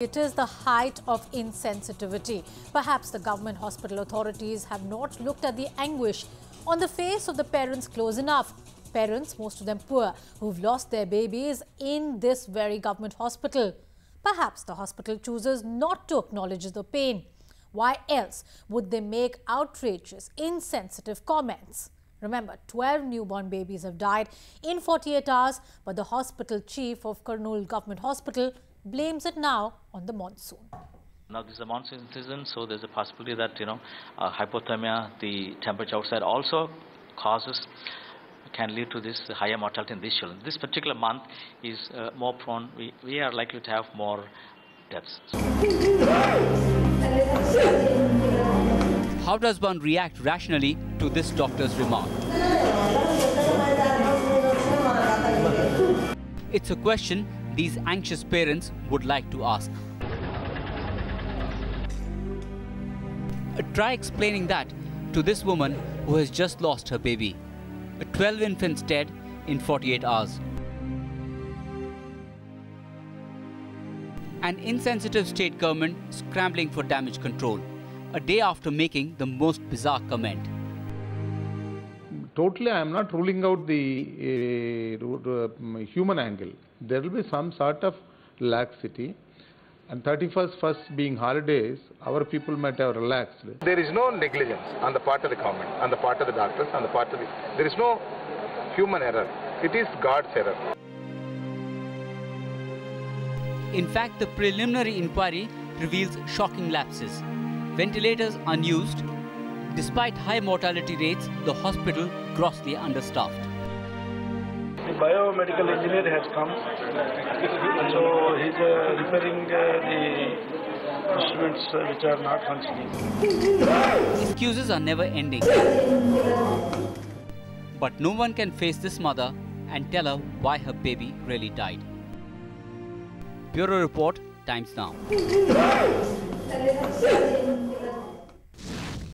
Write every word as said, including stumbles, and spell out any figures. It is the height of insensitivity. Perhaps the government hospital authorities have not looked at the anguish on the face of the parents close enough. Parents, most of them poor, who've lost their babies in this very government hospital. Perhaps the hospital chooses not to acknowledge the pain. Why else would they make outrageous, insensitive comments? Remember, twelve newborn babies have died in forty-eight hours, but the hospital chief of Kurnool Government Hospital blames it now on the monsoon. Now this is a monsoon season, so there's a possibility that, you know, uh, hypothermia, the temperature outside also causes, can lead to this higher mortality in these children. This particular month is uh, more prone, we, we are likely to have more deaths. How does one react rationally to this doctor's remark? It's a question these anxious parents would like to ask. Try explaining that to this woman who has just lost her baby. twelve infants dead in forty-eight hours. An insensitive state government scrambling for damage control, a day after making the most bizarre comment. Totally, I am not ruling out the uh, human angle. There will be some sort of laxity. And thirty-first, first being holidays, our people might have relaxed. There is no negligence on the part of the government, on the part of the doctors, on the part of the... There is no human error. It is God's error. In fact, the preliminary inquiry reveals shocking lapses. Ventilators unused. Despite high mortality rates, the hospital grossly understaffed. The biomedical engineer has come, so he's uh, repairing uh, the instruments uh, which are not functioning. Excuses are never ending. But no one can face this mother and tell her why her baby really died. Bureau Report, Times Now.